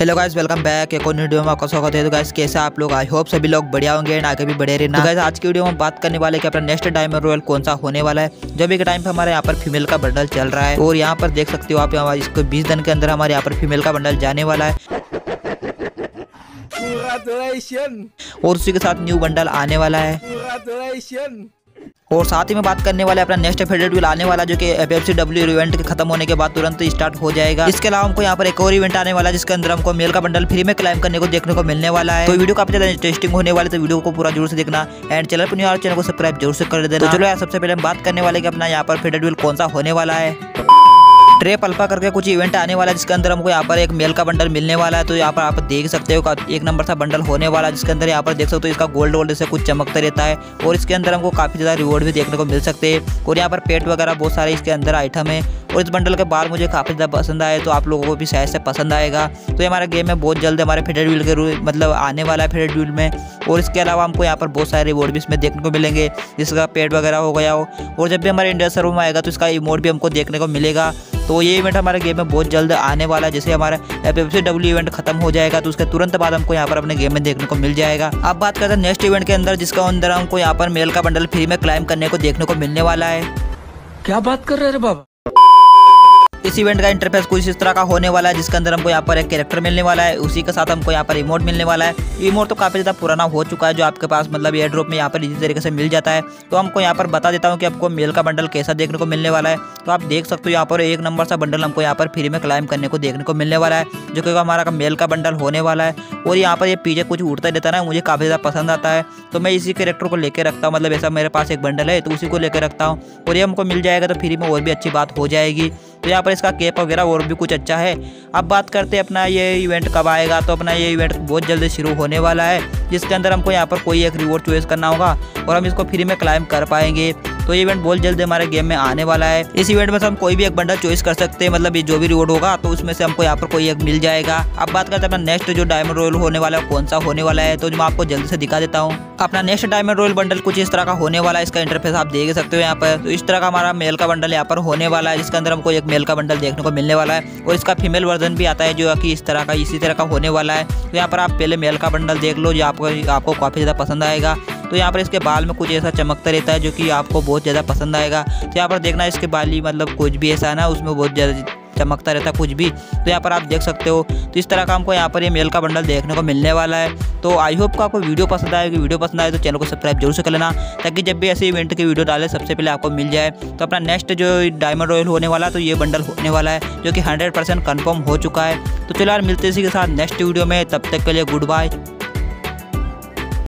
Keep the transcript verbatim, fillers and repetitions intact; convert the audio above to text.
Hello guys, welcome back. एक और video में आपका स्वागत है। तो गाइस कैसे आप लोग, आई होप सभी लोग बढ़िया होंगे एंड आगे भी बढ़े रहना। तो गाइस आज की वीडियो में हम बात करने वाले कि अपना नेक्स्ट डायमंड रॉयल कौन सा होने वाला है। जब एक टाइम पे हमारे यहाँ पर फीमेल का बंडल चल रहा है और यहाँ पर देख सकते हो आप, हमारे इसको बीस दिन के अंदर हमारे यहाँ पर फीमेल का बंडल जाने वाला है और उसी के साथ न्यू बंडल आने वाला है। और साथ ही में बात करने वाले अपना नेक्स्ट फेडरेट व्हील आने वाला जो कि F F C W event के खत्म होने के बाद तुरंत स्टार्ट हो जाएगा। इसके अलावा हमको यहाँ पर एक और इवेंट आने वाला है जिसके अंदर हमको मेल का बंडल फ्री में क्लाइम करने को देखने को मिलने वाला है। तो वीडियो काफी ज्यादा इंटरेस्टिंग होने वाली, तो वीडियो को पूरा जरूर से देखना एंड चैनल पर न्यू चैनल को सब्सक्राइब जरूर से कर देना। तो चलो यार, सबसे पहले हम बात करने वाले कि अपना यहाँ पर फेडरेट व्हील कौन सा होने वाला है। ट्रेप अल्फा करके कुछ इवेंट आने वाला है जिसके अंदर हमको यहाँ पर एक मेल का बंडल मिलने वाला है। तो यहाँ पर आप देख सकते हो एक नंबर सा बंडल होने वाला है जिसके अंदर यहाँ पर देख सकते हो इसका गोल्ड गोल्ड से कुछ चमकता रहता है और इसके अंदर हमको काफ़ी ज़्यादा रिवॉर्ड भी देखने को मिल सकते हैं। और यहाँ पर पेट वगैरह बहुत सारे इसके अंदर आइटम है और इस बंडल के बाल मुझे काफ़ी ज़्यादा पसंद आए, तो आप लोगों को भी शायद से पसंद आएगा। तो ये हमारे गेम में बहुत जल्द हमारे फेडरेट व्हील के रूल मतलब आने वाला है फेडरेट व्हील में। और इसके अलावा हमको यहाँ पर बहुत सारे रिवॉर्ड भी इसमें देखने को मिलेंगे जिसका पेट वगैरह हो गया हो। और जब भी हमारे इंडिया सर्वर में आएगा तो इसका इमोट भी हमको देखने को मिलेगा। तो ये इवेंट हमारे गेम में बहुत जल्द आने वाला है। जैसे हमारा F F C W event खत्म हो जाएगा तो उसके तुरंत बाद हमको यहाँ पर अपने गेम में देखने को मिल जाएगा। अब बात करते हैं नेक्स्ट इवेंट के अंदर जिसका अंदर हमको यहाँ पर मेल का बंडल फ्री में क्लाइम करने को देखने को मिलने वाला है। क्या बात कर रहे हैं बाबा। इस इवेंट का इंटरफेस कुछ इस तरह का होने वाला है जिसके अंदर हमको यहाँ पर एक कैरेक्टर मिलने वाला है, उसी के साथ हमको यहाँ पर इमोट मिलने वाला है। इमोट तो काफ़ी ज़्यादा पुराना हो चुका है जो आपके पास मतलब एयर ड्रॉप में यहाँ पर इसी तरीके से मिल जाता है। तो हमको यहाँ पर बता देता हूँ कि आपको मेल का बंडल कैसा देखने को मिलने वाला है। तो आप देख सकते हो यहाँ पर एक नंबर सा बंडल हमको यहाँ पर फ्री में क्लाइम करने को देखने को मिलने वाला है जो कि हमारा मेल का बंडल होने वाला है। और यहाँ पर ये पीछे कुछ उड़ता रहता है, मुझे काफ़ी ज़्यादा पसंद आता है। तो मैं इसी कैरेक्टर को लेकर रखता हूँ, मतलब ऐसा मेरे पास एक बंडल है तो उसी को लेकर रखता हूँ। और ये हमको मिल जाएगा तो फ्री में और भी अच्छी बात हो जाएगी। तो यहाँ पर इसका कैप वगैरह और भी कुछ अच्छा है। अब बात करते हैं अपना ये इवेंट कब आएगा। तो अपना ये इवेंट बहुत जल्दी शुरू होने वाला है जिसके अंदर हमको यहाँ पर कोई एक रिवॉर्ड चॉइस करना होगा और हम इसको फ्री में क्लाइम कर पाएंगे। तो ये इवेंट बहुत जल्दी हमारे गेम में आने वाला है। इस इवेंट में से हम कोई भी एक बंडल चॉइस कर सकते हैं, मतलब ये जो भी रिवॉर्ड होगा तो उसमें से हमको यहाँ पर कोई एक मिल जाएगा। अब बात करते हैं अपना नेक्स्ट जो डायमंड रॉयल होने वाला है कौन सा होने वाला है। तो मैं आपको जल्दी से दिखा देता हूँ। अपना नेक्स्ट डायमंड रॉयल बंडल कुछ इस तरह का होने वाला है। इसका इंटरफेस आप देख सकते हो यहाँ पर। तो इस तरह का हमारा मेल का बंडल यहाँ पर होने वाला है जिसके अंदर हमको एक मेल का बंडल देखने को मिलने वाला है। और इसका फीमेल वर्जन भी आता है जो कि इस तरह का इसी तरह का होने वाला है। तो यहाँ पर आप पहले मेल का बंडल देख लो जो आपको आपको काफ़ी ज़्यादा पसंद आएगा। तो यहाँ पर इसके बाल में कुछ ऐसा चमकता रहता है जो कि आपको बहुत ज़्यादा पसंद आएगा। तो यहाँ पर देखना इसके बाल ही मतलब कुछ भी ऐसा है ना, उसमें बहुत ज़्यादा चमकता रहता है कुछ भी। तो यहाँ पर आप देख सकते हो। तो इस तरह का हमको यहाँ पर ये मेल का बंडल देखने को मिलने वाला है। तो आई होप आपको वीडियो पसंद आएगी। वीडियो पसंद आए तो चैनल को सब्सक्राइब जरूर से कर लेना ताकि जब भी ऐसे इवेंट की वीडियो डाले सबसे पहले आपको मिल जाए। तो अपना नेक्स्ट जो डायमंड रॉयल होने वाला तो ये बंडल होने वाला है जो कि हंड्रेड परसेंट कन्फर्म हो चुका है। तो चलो यार, मिलते इसी के साथ नेक्स्ट वीडियो में। तब तक के लिए गुड बाय।